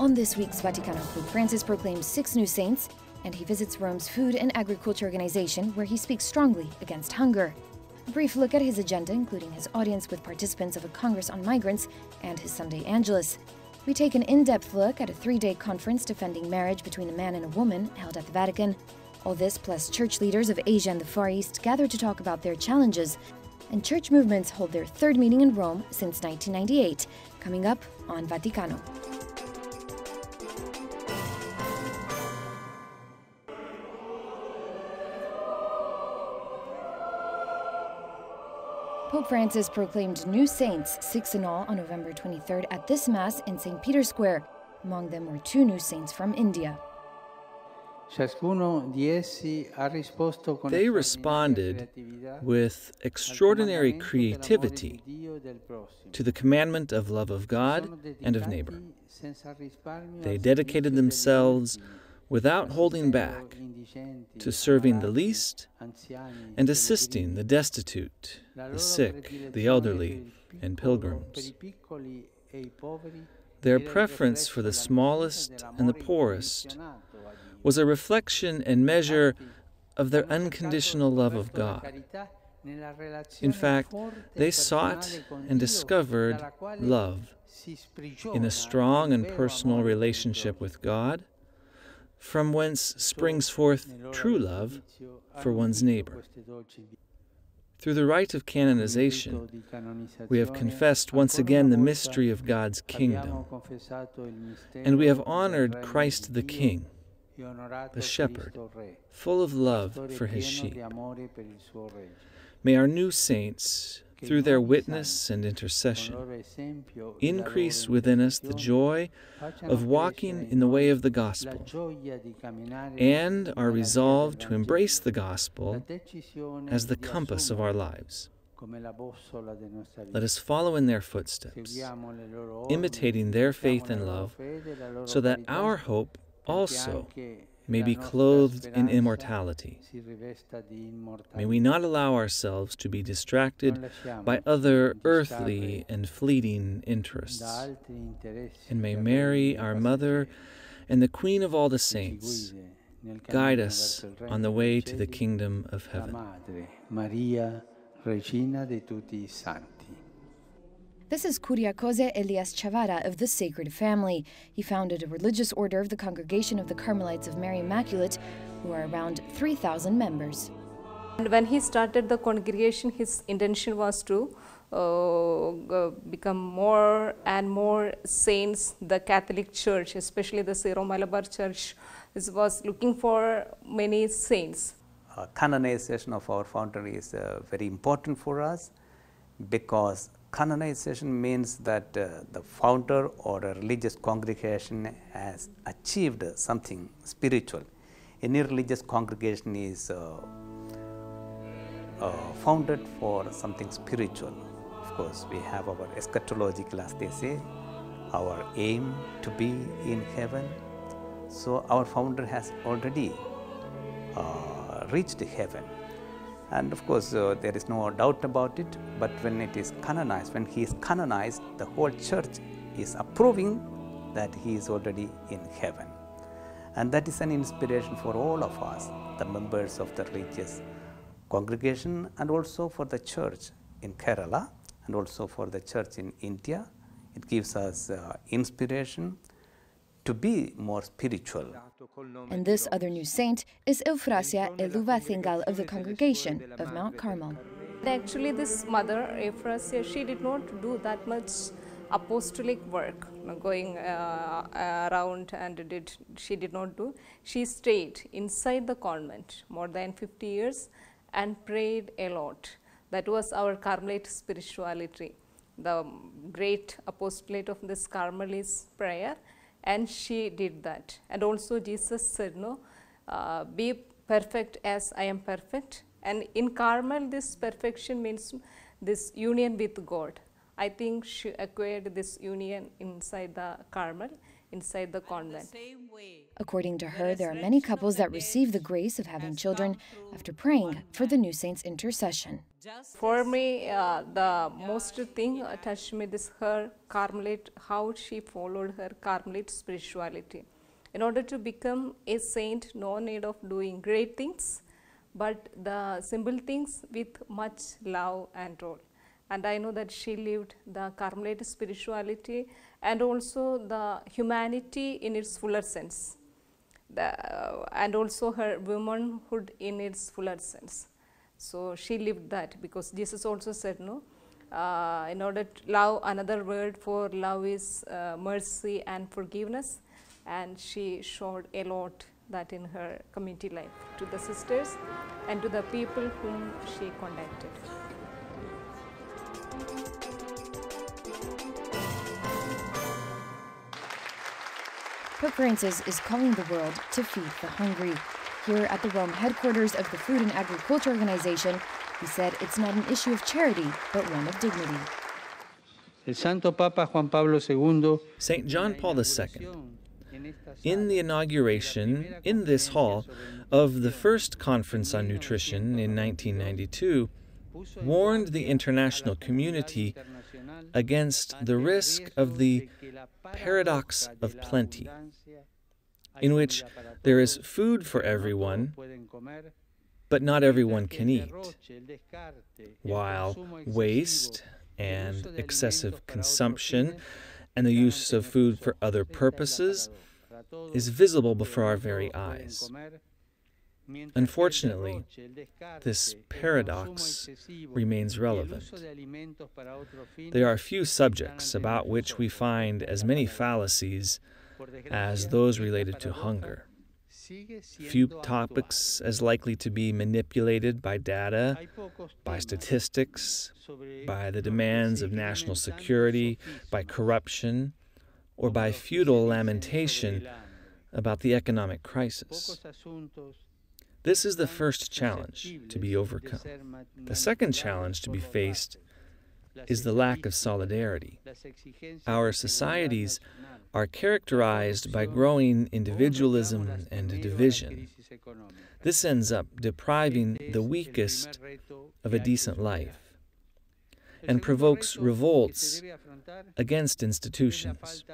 On this week's Vaticano, Pope Francis proclaims 6 new saints, and he visits Rome's Food and Agriculture Organization, where he speaks strongly against hunger. A brief look at his agenda, including his audience with participants of a Congress on Migrants and his Sunday Angelus. We take an in-depth look at a 3-day conference defending marriage between a man and a woman held at the Vatican. All this, plus church leaders of Asia and the Far East gather to talk about their challenges, and church movements hold their 3rd meeting in Rome since 1998, coming up on Vaticano. Pope Francis proclaimed new saints, 6 in all, on November 23rd at this Mass in St. Peter's Square. Among them were 2 new saints from India. They responded with extraordinary creativity to the commandment of love of God and of neighbor. They dedicated themselves without holding back to serving the least and assisting the destitute, the sick, the elderly, and pilgrims. Their preference for the smallest and the poorest was a reflection and measure of their unconditional love of God. In fact, they sought and discovered love in a strong and personal relationship with God, from whence springs forth true love for one's neighbor. Through the rite of canonization, we have confessed once again the mystery of God's kingdom, and we have honored Christ the King, the shepherd, full of love for his sheep. May our new saints, through their witness and intercession, increase within us the joy of walking in the way of the gospel and our resolve to embrace the gospel as the compass of our lives. Let us follow in their footsteps, imitating their faith and love, so that our hope also may be clothed in immortality. May we not allow ourselves to be distracted by other earthly and fleeting interests. And may Mary, our Mother and the Queen of all the saints, guide us on the way to the kingdom of heaven. This is Kuriakose Elias Chavara of the Sacred Family. He founded a religious order of the Congregation of the Carmelites of Mary Immaculate, who are around 3,000 members. And when he started the congregation, his intention was to become more and more saints. The Catholic Church, especially the Syro-Malabar Church, was looking for many saints. Canonization of our founder is very important for us, because canonization means that the founder or a religious congregation has achieved something spiritual. Any religious congregation is founded for something spiritual. Of course, we have our eschatological, as they say, our aim to be in heaven. So our founder has already reached heaven. And of course, there is no doubt about it, but when he is canonized, the whole church is approving that he is already in heaven. And that is an inspiration for all of us, the members of the religious congregation, and also for the church in Kerala, and also for the church in India. It gives us inspiration to be more spiritual. And this other new saint is Euphrasia Eluvazingal of the Congregation of Mount Carmel. Actually, this mother, Euphrasia, she did not do that much apostolic work, going around, and she did not do. She stayed inside the convent more than 50 years and prayed a lot. That was our Carmelite spirituality. The great apostolate of this Carmel is prayer. And she did that. And also Jesus said, no, be perfect as I am perfect. And in Carmel, this perfection means this union with God. I think she acquired this union inside the Carmel, inside the convent. According to her, there are many couples that receive the grace of having children after praying for the new saint's intercession. For me, the most thing touched me is her Carmelite, how she followed her Carmelite spirituality. In order to become a saint, no need of doing great things, but the simple things with much love and all. And I know that she lived the Carmelite spirituality and also the humanity in its fuller sense, and also her womanhood in its fuller sense. So she lived that, because Jesus also said, no, in order to love, another word for love is mercy and forgiveness. And she showed a lot that in her community life to the sisters and to the people whom she contacted. Pope Francis is calling the world to feed the hungry. Here at the Rome headquarters of the Food and Agriculture Organization, he said it's not an issue of charity, but one of dignity. Saint John Paul II, in the inauguration in this hall of the first Conference on Nutrition in 1992, warned the international community against the risk of the paradox of plenty, in which there is food for everyone, but not everyone can eat, while waste and excessive consumption and the use of food for other purposes is visible before our very eyes. Unfortunately, this paradox remains relevant. There are few subjects about which we find as many fallacies as those related to hunger, few topics as likely to be manipulated by data, by statistics, by the demands of national security, by corruption, or by futile lamentation about the economic crisis. This is the first challenge to be overcome. The second challenge to be faced is the lack of solidarity. Our societies are characterized by growing individualism and division. This ends up depriving the weakest of a decent life and provokes revolts against institutions.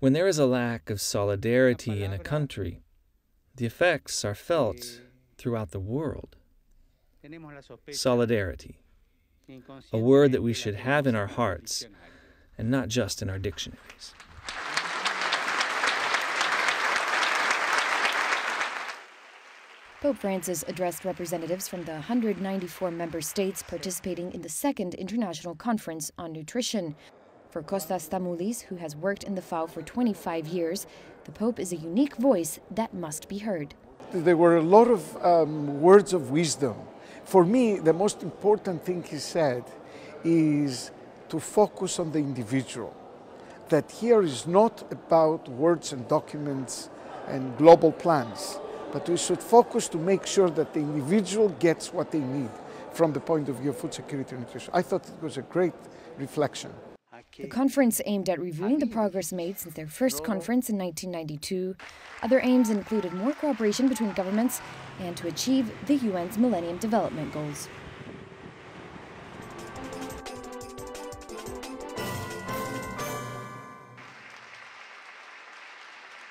When there is a lack of solidarity in a country, the effects are felt throughout the world. Solidarity, a word that we should have in our hearts and not just in our dictionaries. Pope Francis addressed representatives from the 194 member states participating in the Second International Conference on Nutrition. For Costas Stamoulis, who has worked in the FAO for 25 years, the Pope is a unique voice that must be heard. There were a lot of words of wisdom. For me, the most important thing he said is to focus on the individual, that here is not about words and documents and global plans, but we should focus to make sure that the individual gets what they need from the point of view of food security and nutrition. I thought it was a great reflection. The conference aimed at reviewing the progress made since their first conference in 1992. Other aims included more cooperation between governments and to achieve the UN's Millennium Development Goals.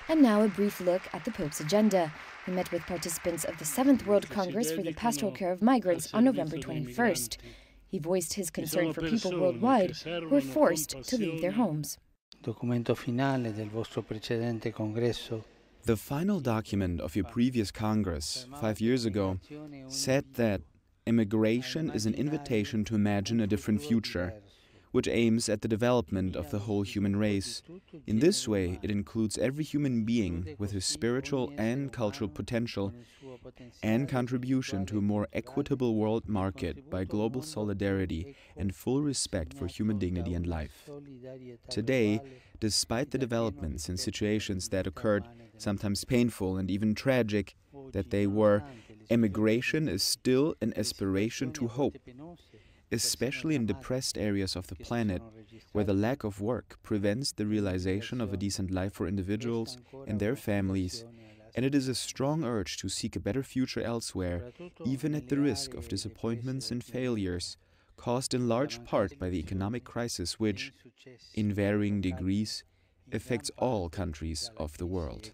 And now a brief look at the Pope's agenda. He met with participants of the Seventh World Congress for the Pastoral Care of Migrants on November 21st. He voiced his concern for people worldwide who are forced to leave their homes. The final document of your previous Congress, 5 years ago, said that immigration is an invitation to imagine a different future, which aims at the development of the whole human race. In this way, it includes every human being with his spiritual and cultural potential and contribution to a more equitable world market by global solidarity and full respect for human dignity and life. Today, despite the developments and situations that occurred, sometimes painful and even tragic, that they were, immigration is still an aspiration to hope, especially in depressed areas of the planet, where the lack of work prevents the realization of a decent life for individuals and their families, and it is a strong urge to seek a better future elsewhere, even at the risk of disappointments and failures, caused in large part by the economic crisis which, in varying degrees, affects all countries of the world.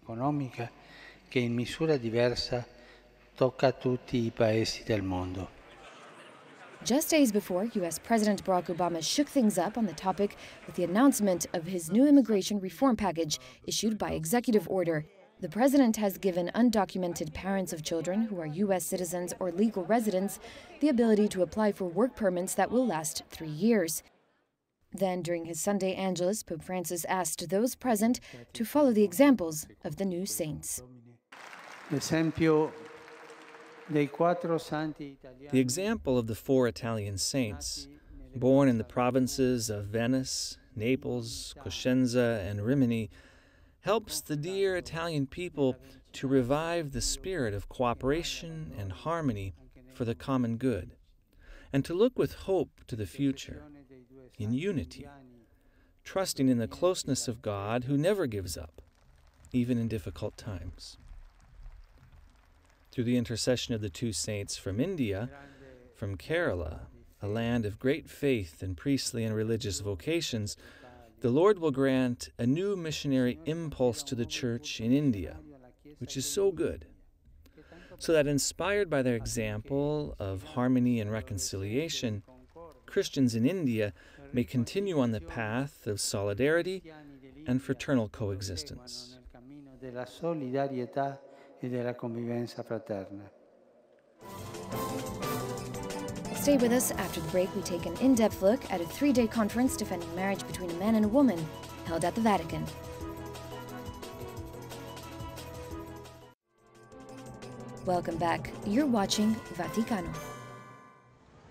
Just days before, U.S. President Barack Obama shook things up on the topic with the announcement of his new immigration reform package issued by executive order. The president has given undocumented parents of children who are U.S. citizens or legal residents the ability to apply for work permits that will last 3 years. Then, during his Sunday Angelus, Pope Francis asked those present to follow the examples of the new saints. The example of the 4 Italian saints, born in the provinces of Venice, Naples, Cosenza, and Rimini, helps the dear Italian people to revive the spirit of cooperation and harmony for the common good, and to look with hope to the future, in unity, trusting in the closeness of God who never gives up, even in difficult times. Through the intercession of the 2 saints from India, from Kerala, a land of great faith in priestly and religious vocations, the Lord will grant a new missionary impulse to the Church in India, which is so good, so that inspired by their example of harmony and reconciliation, Christians in India may continue on the path of solidarity and fraternal coexistence. Stay with us. After the break, we take an in-depth look at a 3-day conference defending marriage between a man and a woman held at the Vatican. Welcome back. You're watching Vaticano.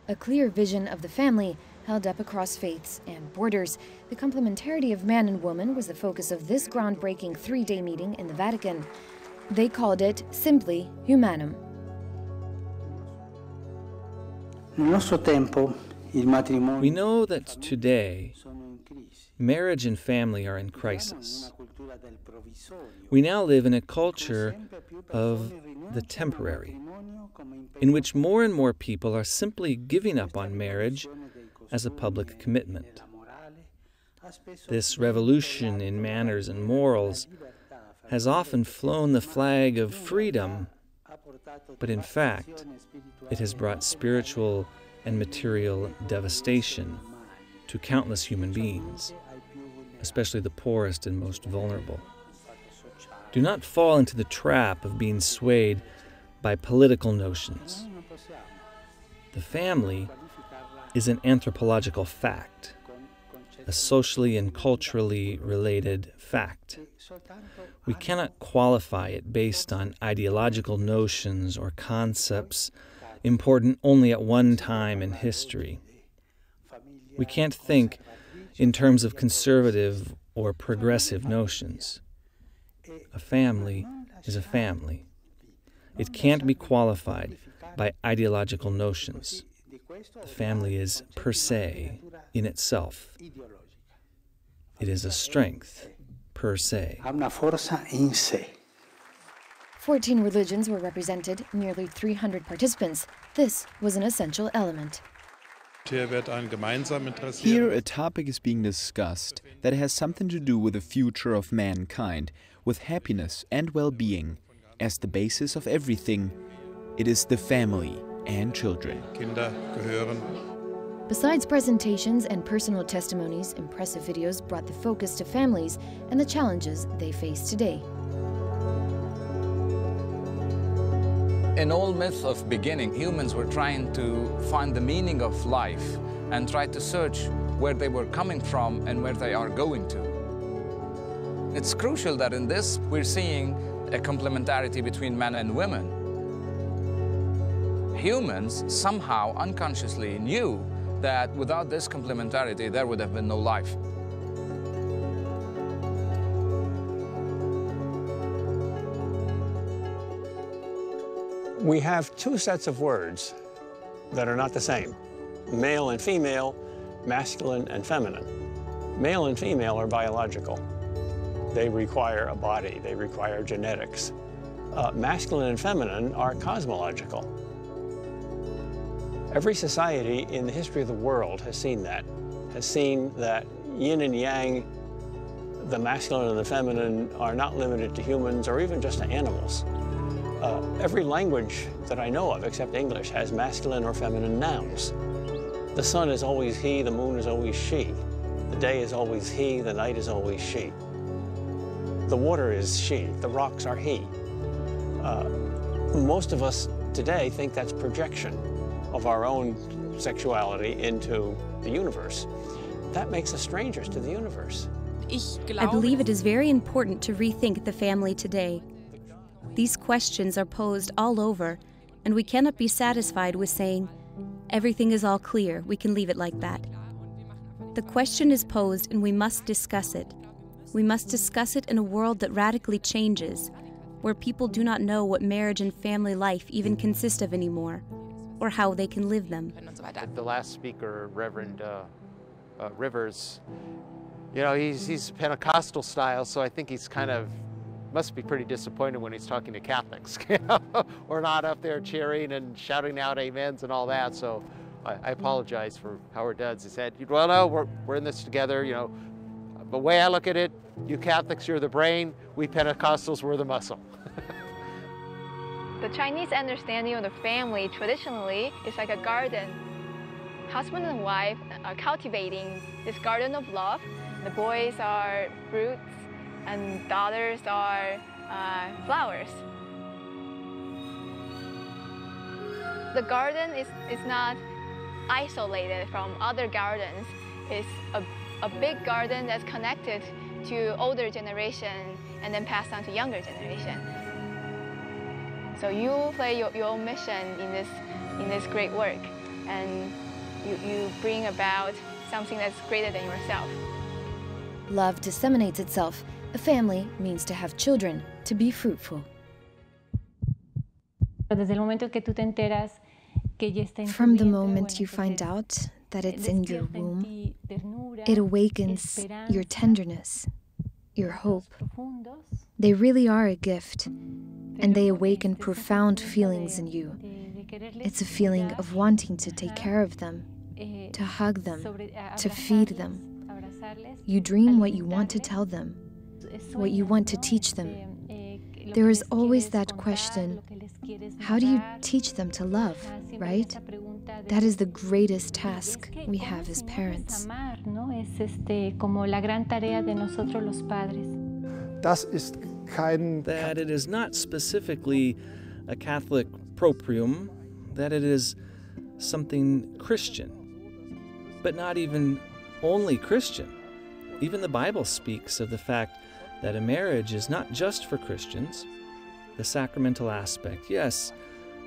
A clear vision of the family held up across faiths and borders. The complementarity of man and woman was the focus of this groundbreaking 3-day meeting in the Vatican. They called it simply Humanum. We know that today, marriage and family are in crisis. We now live in a culture of the temporary, in which more and more people are simply giving up on marriage as a public commitment. This revolution in manners and morals has often flown the flag of freedom, but in fact, it has brought spiritual and material devastation to countless human beings, especially the poorest and most vulnerable. Do not fall into the trap of being swayed by political notions. The family is an anthropological fact, a socially and culturally related fact. We cannot qualify it based on ideological notions or concepts important only at one time in history. We can't think in terms of conservative or progressive notions. A family is a family. It can't be qualified by ideological notions. The family is per se, in itself. It is a strength, per se. 14 religions were represented, nearly 300 participants. This was an essential element. Here a topic is being discussed that has something to do with the future of mankind, with happiness and well-being as the basis of everything. It is the family and children. Besides presentations and personal testimonies, impressive videos brought the focus to families and the challenges they face today. In all myths of beginning, humans were trying to find the meaning of life and try to search where they were coming from and where they are going to. It's crucial that in this we're seeing a complementarity between men and women. Humans somehow unconsciously knew that without this complementarity there would have been no life. We have 2 sets of words that are not the same, male and female, masculine and feminine. Male and female are biological. They require a body, they require genetics. Masculine and feminine are cosmological. Every society in the history of the world has seen that yin and yang, the masculine and the feminine, are not limited to humans or even just to animals. Every language that I know of, except English, has masculine or feminine nouns. The sun is always he, the moon is always she. The day is always he, the night is always she. The water is she, the rocks are he. Most of us today think that's projection of our own sexuality into the universe. That makes us strangers to the universe. I believe it is very important to rethink the family today. These questions are posed all over, and we cannot be satisfied with saying, everything is all clear, we can leave it like that. The question is posed and we must discuss it. We must discuss it in a world that radically changes, where people do not know what marriage and family life even consist of anymore, or how they can live them. The last speaker, Reverend Rivers, you know, he's Pentecostal style, so I think he's kind of must be pretty disappointed when he's talking to Catholics. We're not up there cheering and shouting out amens and all that, so I apologize for how our duds. He said, well, no, we're in this together, you know. The way I look at it, you Catholics, you're the brain, we Pentecostals, we're the muscle. The Chinese understanding of the family traditionally is like a garden. Husband and wife are cultivating this garden of love. The boys are roots, and daughters are flowers. The garden is not isolated from other gardens. It's a big garden that's connected to older generation and then passed on to younger generation. So you play your own mission in this great work, and you bring about something that's greater than yourself. Love disseminates itself. A family means to have children, to be fruitful. From the moment you find out that it's in your womb, it awakens your tenderness, your hope. They really are a gift, and they awaken profound feelings in you. It's a feeling of wanting to take care of them, to hug them, to feed them. You dream what you want to tell them, what you want to teach them. There is always that question, how do you teach them to love, right? That is the greatest task we have as parents. That it is not specifically a Catholic proprium, that it is something Christian, but not even only Christian. Even the Bible speaks of the fact that a marriage is not just for Christians, the sacramental aspect, yes,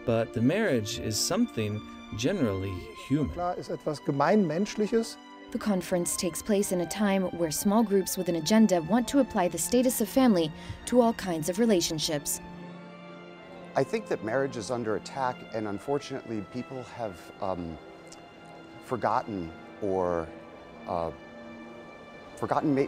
but the marriage is something generally human. The conference takes place in a time where small groups with an agenda want to apply the status of family to all kinds of relationships. I think that marriage is under attack, and unfortunately people have forgotten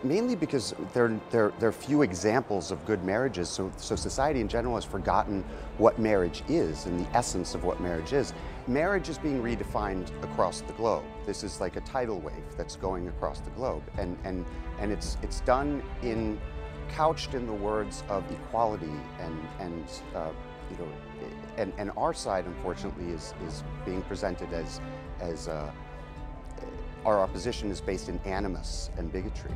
mainly because there are few examples of good marriages, so society in general has forgotten what marriage is and the essence of what marriage is. Marriage is being redefined across the globe. This is like a tidal wave that's going across the globe, and it's done in couched in the words of equality, and our side unfortunately is being presented as our opposition is based in animus and bigotry,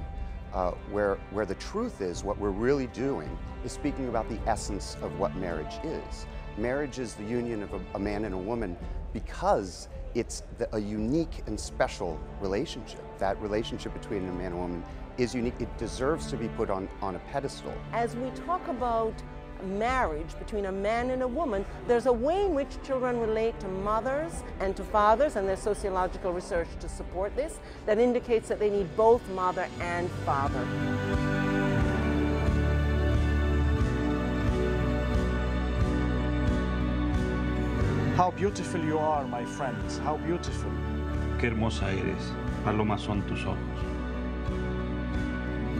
where the truth is what we're really doing is speaking about the essence of what marriage is. Marriage is the union of a man and a woman because it's a unique and special relationship. That relationship between a man and a woman is unique. It deserves to be put on a pedestal. As we talk about marriage between a man and a woman, there's a way in which children relate to mothers and to fathers, and there's sociological research to support this that indicates that they need both mother and father. How beautiful you are, my friends, how beautiful. Qué hermosa eres, palomas son tus ojos.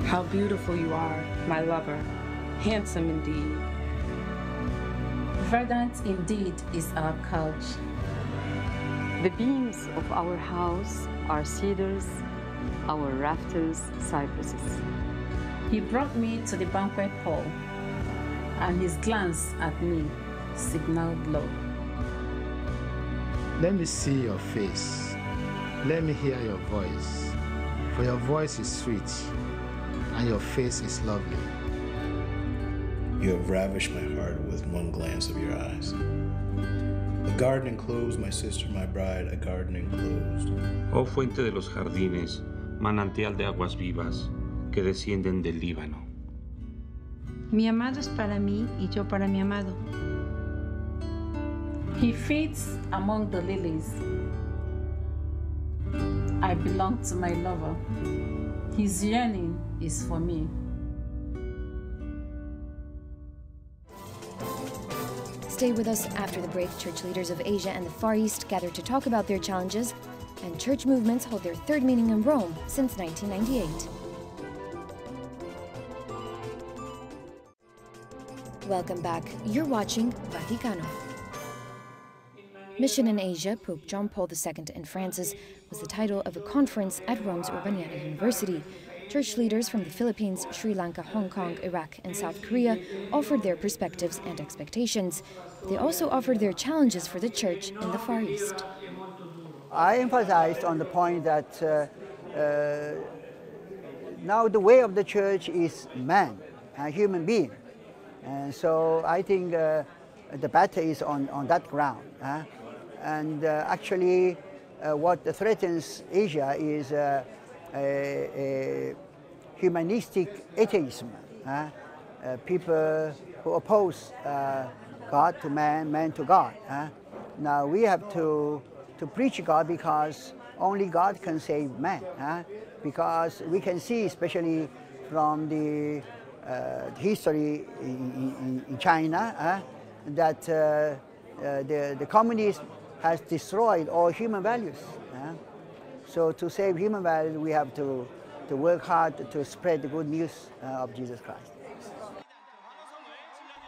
How beautiful you are, my lover, handsome indeed. Fragrance indeed is our couch. The beams of our house are cedars, our rafters cypresses. He brought me to the banquet hall, and his glance at me signaled love. Let me see your face. Let me hear your voice. For your voice is sweet, and your face is lovely. You have ravished my heart with one glance of your eyes. A garden enclosed, my sister, my bride, a garden enclosed. Oh, fuente de los jardines, manantial de aguas vivas, que descienden del Líbano. Mi amado es para mí y yo para mi amado. He feeds among the lilies. I belong to my lover. His yearning is for me. Stay with us after the break. Church leaders of Asia and the Far East gather to talk about their challenges, and church movements hold their third meeting in Rome since 1998. Welcome back. You're watching Vaticano. Mission in Asia, Pope John Paul II and Francis was the title of a conference at Rome's Urbaniana University. Church leaders from the Philippines, Sri Lanka, Hong Kong, Iraq, and South Korea offered their perspectives and expectations. They also offered their challenges for the church in the Far East. I emphasized on the point that now the way of the church is man, a human being. And so I think the battle is on that ground. And actually what threatens Asia is a humanistic atheism. People who oppose God to man, man to God. Now we have to preach God, because only God can save man. Because we can see, especially from the history in China, that the communism has destroyed all human values. So to save human values, we have to work hard to spread the good news of Jesus Christ.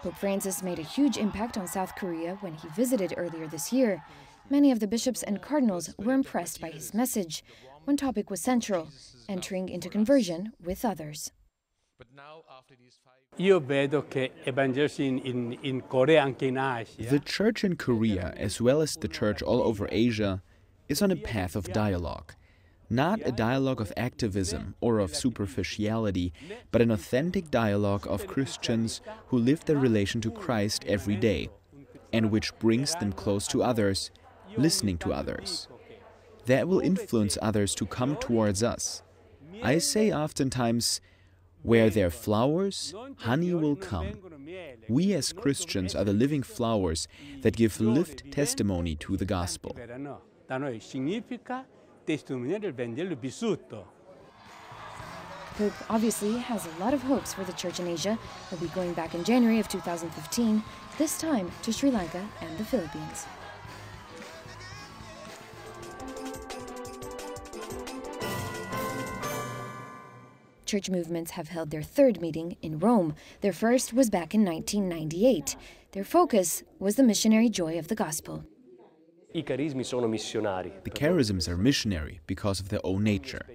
Pope Francis made a huge impact on South Korea when he visited earlier this year. Many of the bishops and cardinals were impressed by his message. One topic was central: entering into conversion with others. The Church in Korea, as well as the Church all over Asia, is on a path of dialogue. Not a dialogue of activism or of superficiality, but an authentic dialogue of Christians who live their relation to Christ every day, and which brings them close to others, listening to others. That will influence others to come towards us. I say oftentimes, where there are flowers, honey will come. We as Christians are the living flowers that give lived testimony to the gospel. Pope obviously has a lot of hopes for the Church in Asia. He'll be going back in January of 2015, this time to Sri Lanka and the Philippines. Church movements have held their third meeting in Rome. Their first was back in 1998. Their focus was the missionary joy of the gospel. The charisms are missionary because of their own nature.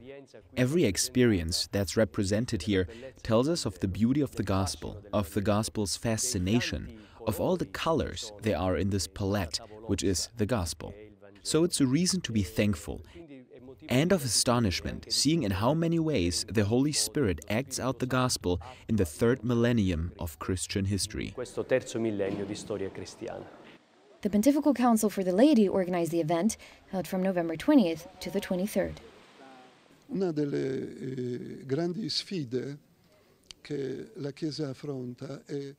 Every experience that's represented here tells us of the beauty of the gospel, of the gospel's fascination, of all the colors there are in this palette, which is the gospel. So it's a reason to be thankful and of astonishment, seeing in how many ways the Holy Spirit acts out the gospel in the third millennium of Christian history. The Pontifical Council for the Laity organized the event, held from November 20th to the 23rd. Una delle grandi sfide che la Chiesa affronta è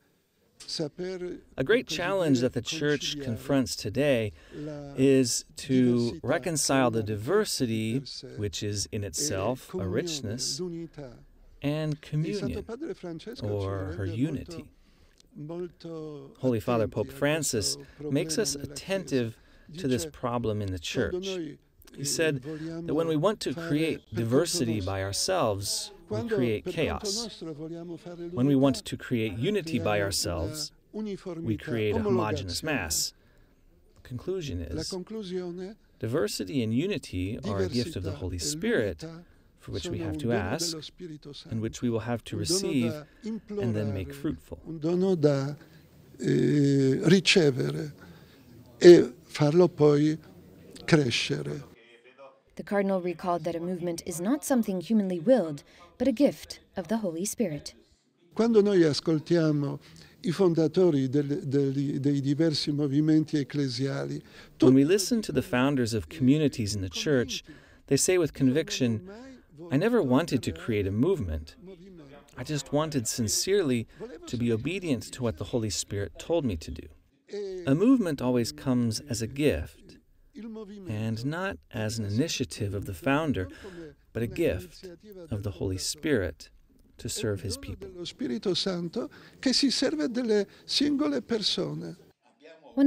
a great challenge that the Church confronts today is to reconcile the diversity, which is in itself a richness, and communion, or her unity. Holy Father Pope Francis makes us attentive to this problem in the Church, He said that when we want to create diversity by ourselves, we create chaos. When we want to create unity by ourselves, we create a homogeneous mass. The conclusion is, diversity and unity are a gift of the Holy Spirit, for which we have to ask, and which we will have to receive and then make fruitful. The Cardinal recalled that a movement is not something humanly willed, but a gift of the Holy Spirit. Quando noi ascoltiamo I fondatori dei diversi movimenti ecclesiali, when we listen to the founders of communities in the Church, they say with conviction, I never wanted to create a movement. I just wanted sincerely to be obedient to what the Holy Spirit told me to do. A movement always comes as a gift, and not as an initiative of the founder, but a gift of the Holy Spirit to serve his people. One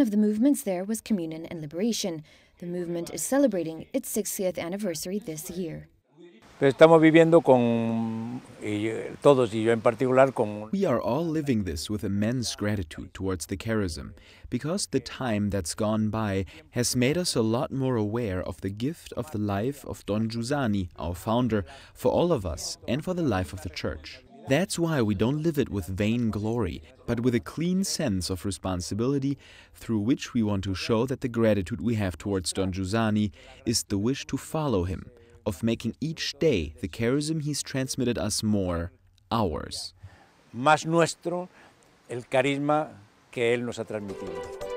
of the movements there was Communion and Liberation. The movement is celebrating its 60th anniversary this year. We are all living this with immense gratitude towards the charism, because the time that's gone by has made us a lot more aware of the gift of the life of Don Giussani, our founder, for all of us and for the life of the Church. That's why we don't live it with vain glory, but with a clean sense of responsibility, through which we want to show that the gratitude we have towards Don Giussani is the wish to follow him, of making each day the charism he's transmitted us more ours. Más nuestro el carisma que él nos ha transmitido.